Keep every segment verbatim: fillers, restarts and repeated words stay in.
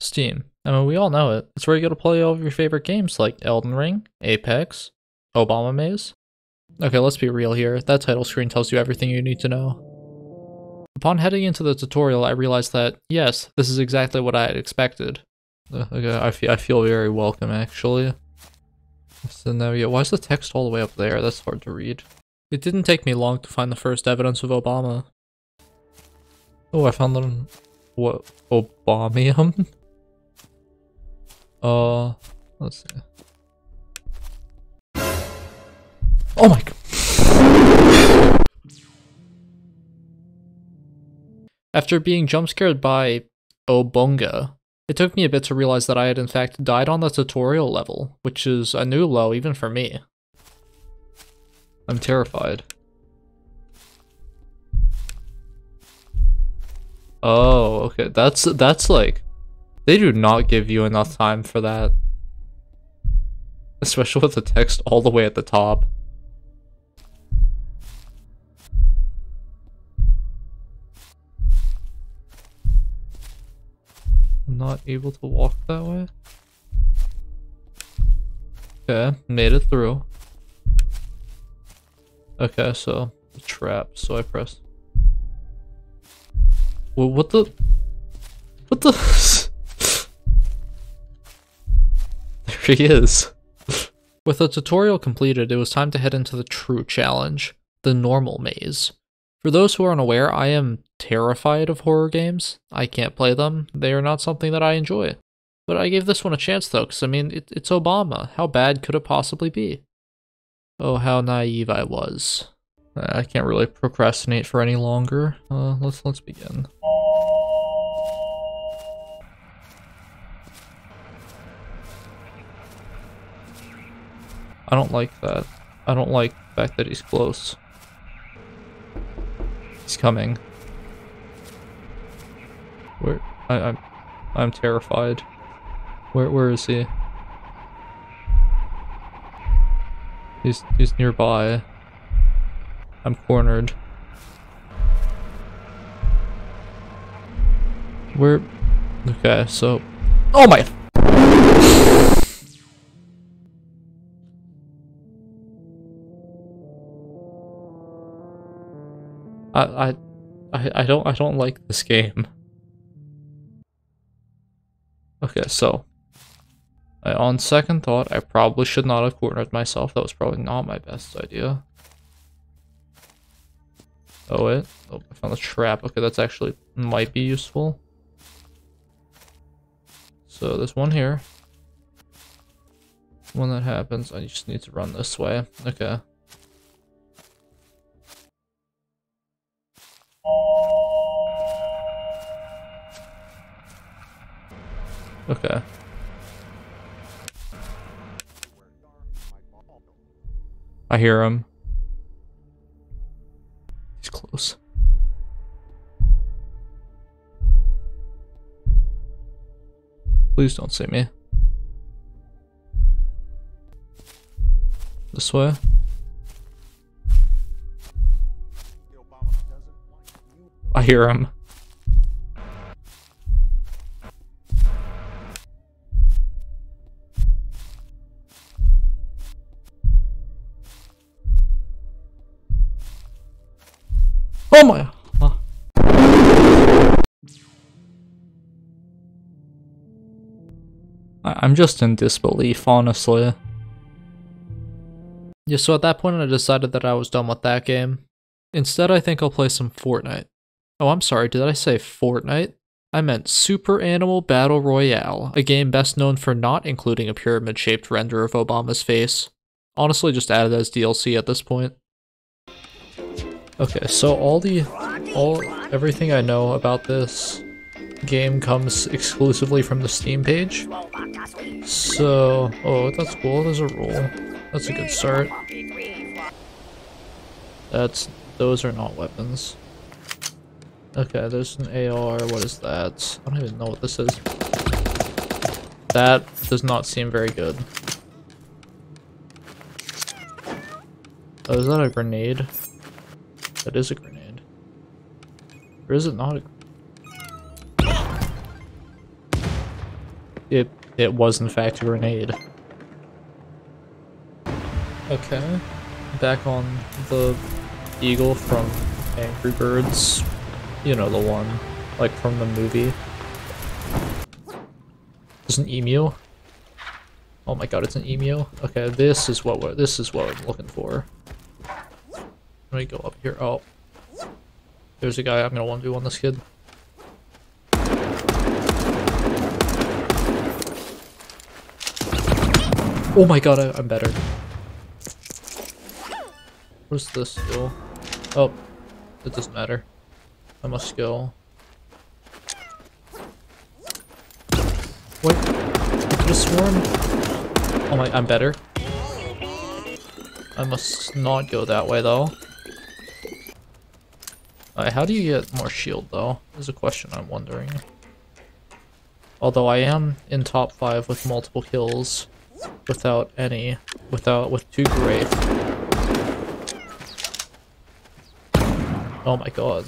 Steam. I mean, we all know it. It's where you go to play all of your favorite games like Elden Ring, Apex, Obama Maze. Okay, let's be real here. That title screen tells you everything you need to know. Upon heading into the tutorial, I realized that, yes, this is exactly what I had expected. Okay, I feel, I feel very welcome, actually. So now, yeah, why is the text all the way up there? That's hard to read. It didn't take me long to find the first evidence of Obama. Oh, I found them. What? Obamium? Uh, let's see. Oh my god. After being jumpscared by Obunga, it took me a bit to realize that I had in fact died on the tutorial level, which is a new low even for me. I'm terrified. Oh, okay. That's that's like, they do not give you enough time for that. Especially with the text all the way at the top. I'm not able to walk that way. Okay, made it through. Okay, so the trap, so I press. Well, what the? What the? There he is. With the tutorial completed, it was time to head into the true challenge, the normal maze. For those who aren't aware, I am terrified of horror games. I can't play them. They are not something that I enjoy. But I gave this one a chance though, because I mean, it, it's Obama. How bad could it possibly be? Oh, how naive I was. I can't really procrastinate for any longer. Uh, let's let's begin. I don't like that. I don't like the fact that he's close. He's coming. Where? I, I'm I'm terrified. Where Where is he? He's, he's nearby. I'm cornered. We're... Okay, so... Oh my... I... I... I don't... I don't like this game. Okay, so... I, on second thought, I probably should not have cornered myself. That was probably not my best idea. Oh wait, oh, I found the trap. Okay, that's actually might be useful. So there's one here. When that happens, I just need to run this way. Okay. Okay. I hear him. He's close. Please don't see me. This way. I hear him. Oh my! Huh. I'm just in disbelief, honestly. Yeah, so at that point I decided that I was done with that game. Instead, I think I'll play some Fortnite. Oh, I'm sorry, did I say Fortnite? I meant Super Animal Battle Royale, a game best known for not including a pyramid-shaped render of Obama's face. Honestly, just added as D L C at this point. Okay, so all the, all, everything I know about this game comes exclusively from the Steam page. So, oh, that's cool, there's a roll. That's a good start. That's, those are not weapons. Okay, there's an A R, what is that? I don't even know what this is. That does not seem very good. Oh, is that a grenade? That is a grenade. Or is it not a grenade? it it was in fact a grenade. Okay, back on the eagle from Angry Birds. You know, the one, like from the movie. It's an emu. Oh my god, it's an emu. Okay, this is what we're, this is what I'm looking for. Let me go up here. Oh, there's a guy. I'm gonna one v one on this kid. Oh my god, I, I'm better. What's this skill? Oh, it doesn't matter. I must go. What? I could have sworn. Oh my, I'm better. I must not go that way though. Alright, how do you get more shield though? Is a question I'm wondering. Although I am in top five with multiple kills without any, without, with two great. Oh my god.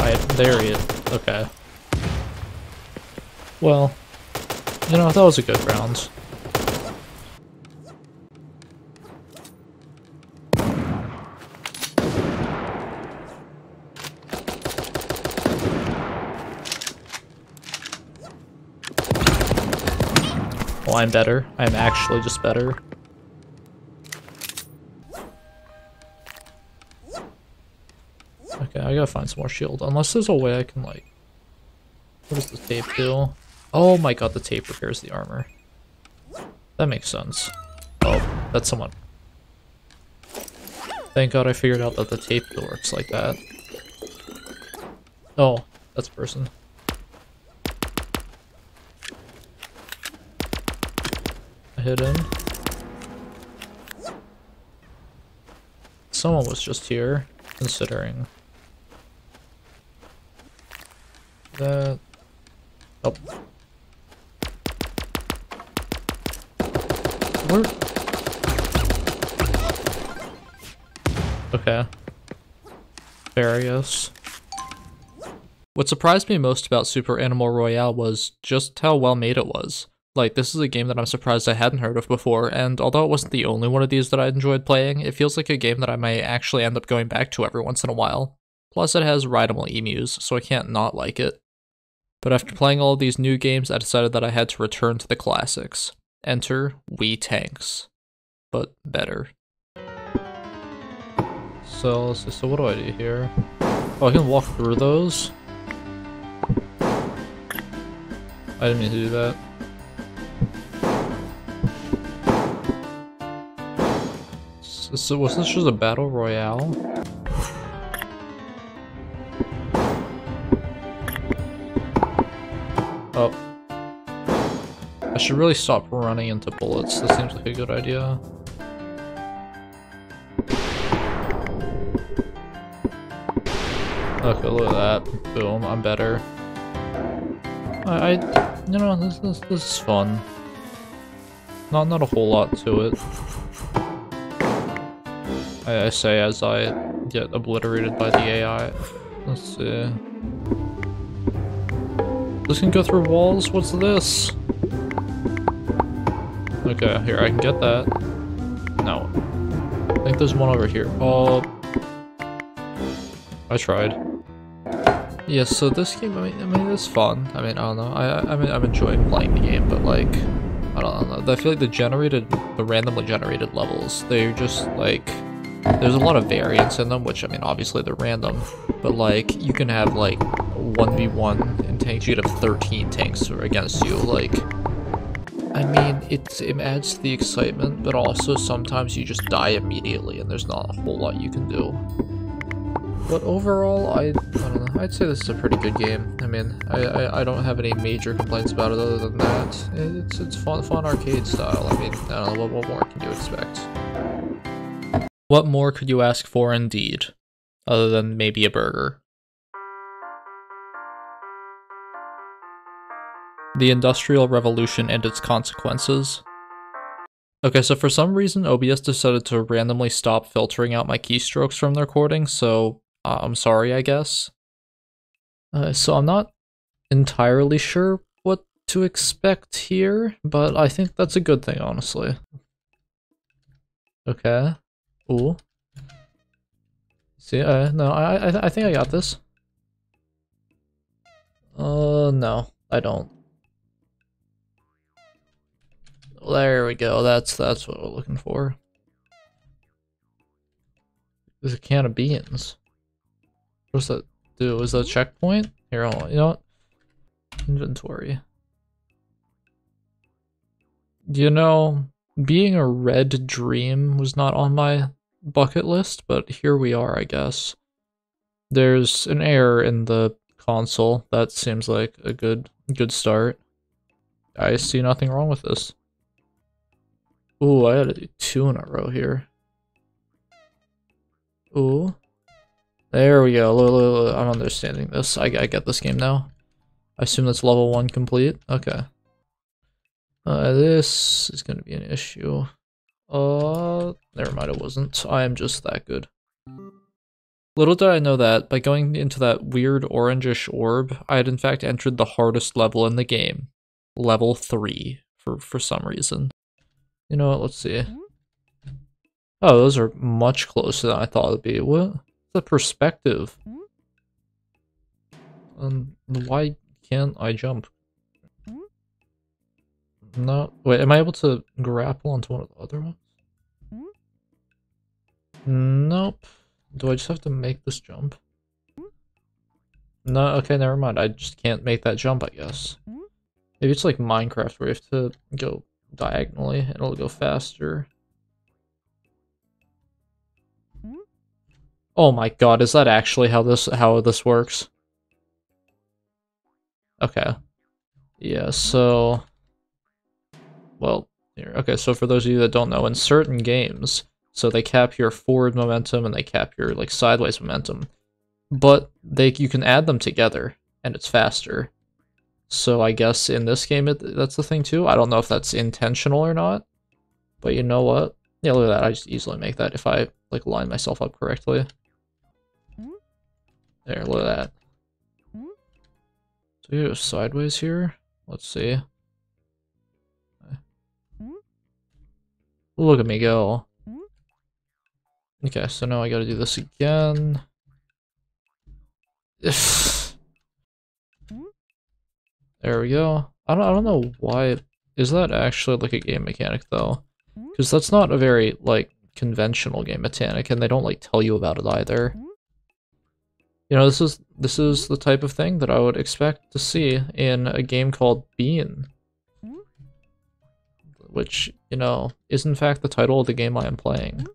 I, there he is. Okay. Well, you know, that was a good round. Well, I'm better. I'm actually just better. Okay, I gotta find some more shield. Unless there's a way I can, like... What does the tape do? Oh my god, the tape repairs the armor. That makes sense. Oh, that's someone. Thank god I figured out that the tape works like that. Oh, that's a person. I hit him. Someone was just here, considering. That... Oh. Where? Okay. Various. What surprised me most about Super Animal Royale was just how well made it was. Like, this is a game that I'm surprised I hadn't heard of before, and although it wasn't the only one of these that I enjoyed playing, it feels like a game that I may actually end up going back to every once in a while. Plus it has rideable emus, so I can't not like it. But after playing all of these new games, I decided that I had to return to the classics. Enter Wii Tanks. But better. So, let's see, so what do I do here? Oh, I can walk through those? I didn't mean to do that. So, was this just a battle royale? Oh. I should really stop running into bullets. This seems like a good idea. Okay, look at that. Boom, I'm better. I, I you know, this, this, this is fun. Not, not a whole lot to it. I, I say as I get obliterated by the A I. Let's see. This can go through walls? What's this? Okay, here, I can get that. No. I think there's one over here. Oh. I tried. Yeah, so this game, I mean, I mean it's fun. I mean, I don't know. I, I mean, I'm enjoying playing the game, but like, I don't know. I feel like the generated, the randomly generated levels, they're just like, there's a lot of variance in them, which, I mean, obviously they're random, but like, you can have like, one v one in tanks, you could have thirteen tanks against you, like, I mean, it's, it adds to the excitement, but also sometimes you just die immediately and there's not a whole lot you can do. But overall, I, I don't know, I'd say this is a pretty good game. I mean, I, I, I don't have any major complaints about it other than that. It's, it's fun, fun arcade style. I mean, I don't know, what, what more can you expect? What more could you ask for indeed, other than maybe a burger? The Industrial Revolution and its consequences. Okay, so for some reason O B S decided to randomly stop filtering out my keystrokes from the recording, so uh, I'm sorry, I guess. Uh, so I'm not entirely sure what to expect here, but I think that's a good thing, honestly. Okay. Ooh. See, uh, no, I, I, I think I got this. Uh, no, I don't. There we go. That's that's what we're looking for. There's a can of beans. What's that do? Is that a checkpoint? Here, hold on. You know what? Inventory. You know, being a red dream was not on my bucket list, but here we are, I guess. There's an error in the console. That seems like a good good start. I see nothing wrong with this. Ooh, I had to do two in a row here. Ooh. There we go. Look, look, look. I'm understanding this. I, I get this game now. I assume that's level one complete. Okay. Uh, this is going to be an issue. Uh, never mind, it wasn't. I am just that good. Little did I know that, by going into that weird orangish orb, I had in fact entered the hardest level in the game. Level three, for, for some reason. You know what, let's see. Oh, those are much closer than I thought it would be. What? The perspective. Um, why can't I jump? No, wait, am I able to grapple onto one of the other ones? Nope. Do I just have to make this jump? No, okay, never mind. I just can't make that jump, I guess. Maybe it's like Minecraft where you have to go diagonally and it'll go faster. Oh my god, is that actually how this how this works? Okay. Yeah, so... Well, here. Okay, so for those of you that don't know, in certain games, so they cap your forward momentum and they cap your like sideways momentum, but they you can add them together and it's faster. So I guess in this game it, that's the thing too. I don't know if that's intentional or not, but you know what? Yeah, look at that. I just easily make that if I like line myself up correctly. There, look at that. So you go sideways here. Let's see. Look at me go. Okay, so now I gotta do this again. There we go. I don't, I don't know why. Is that actually like a game mechanic though? Because that's not a very like conventional game mechanic, and they don't like tell you about it either. You know, this is this is the type of thing that I would expect to see in a game called Bean, which, you know, is in fact the title of the game I am playing.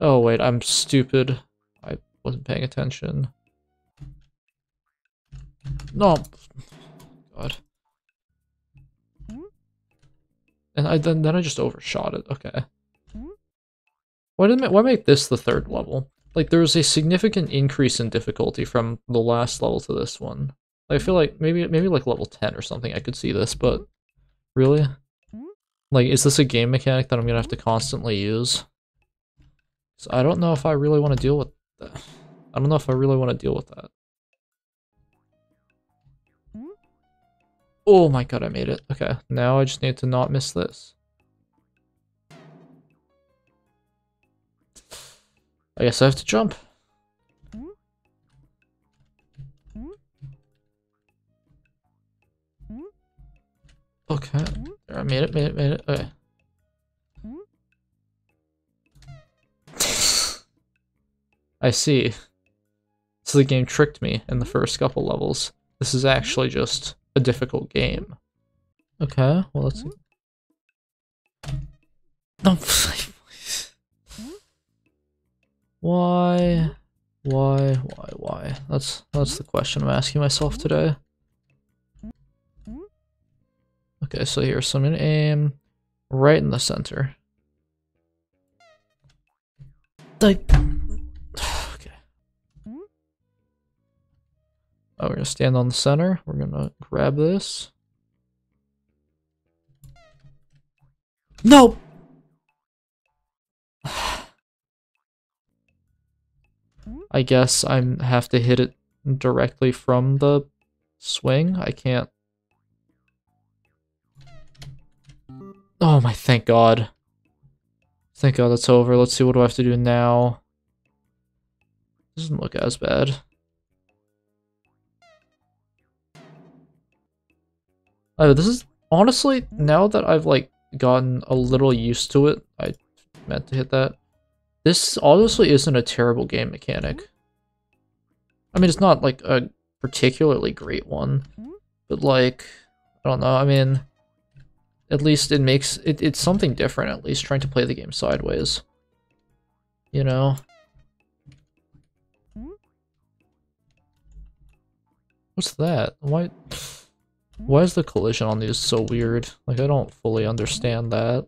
Oh wait, I'm stupid. I wasn't paying attention. No. God. And I then, then I just overshot it. Okay. Why didn't why make this the third level? Like, there was a significant increase in difficulty from the last level to this one. I feel like maybe maybe like level ten or something I could see this, but really? Like, is this a game mechanic that I'm gonna have to constantly use? So I don't know if I really want to deal with that. I don't know if I really want to deal with that. Oh my god, I made it. Okay, now I just need to not miss this. I guess I have to jump. Okay. There, I made it, made it, made it. Okay. I see. So the game tricked me in the first couple levels. This is actually just a difficult game. Okay, well, let's see. No, why? Why? Why? Why? That's, that's the question I'm asking myself today. Okay, so here, so I'm gonna aim right in the center. Like, okay. Oh, we're gonna stand on the center. We're gonna grab this. No! I guess I have to hit it directly from the swing? I can't. Oh my, thank God. Thank God that's over. Let's see, what do I have to do now? Doesn't look as bad. Oh, this is, honestly, now that I've like gotten a little used to it, I meant to hit that. This honestly isn't a terrible game mechanic. I mean, it's not like a particularly great one, but like, I don't know, I mean, at least it makes, it, it's something different, at least trying to play the game sideways, you know? What's that? Why, why is the collision on these so weird? Like, I don't fully understand that.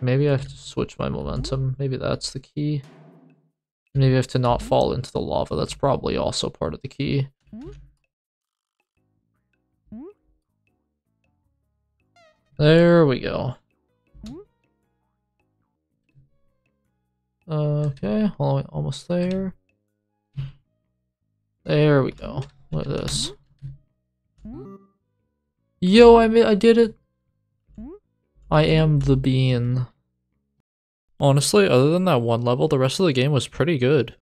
Maybe I have to switch my momentum, maybe that's the key. Maybe I have to not fall into the lava, that's probably also part of the key. There we go. Okay, almost there. There we go, look at this. Yo, I made, I did it! I am the Bean. Honestly, other than that one level, the rest of the game was pretty good.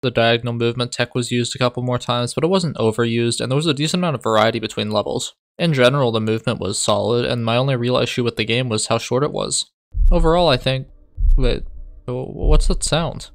The diagonal movement tech was used a couple more times, but it wasn't overused, and there was a decent amount of variety between levels. In general, the movement was solid, and my only real issue with the game was how short it was. Overall, I think... Wait, what's that sound?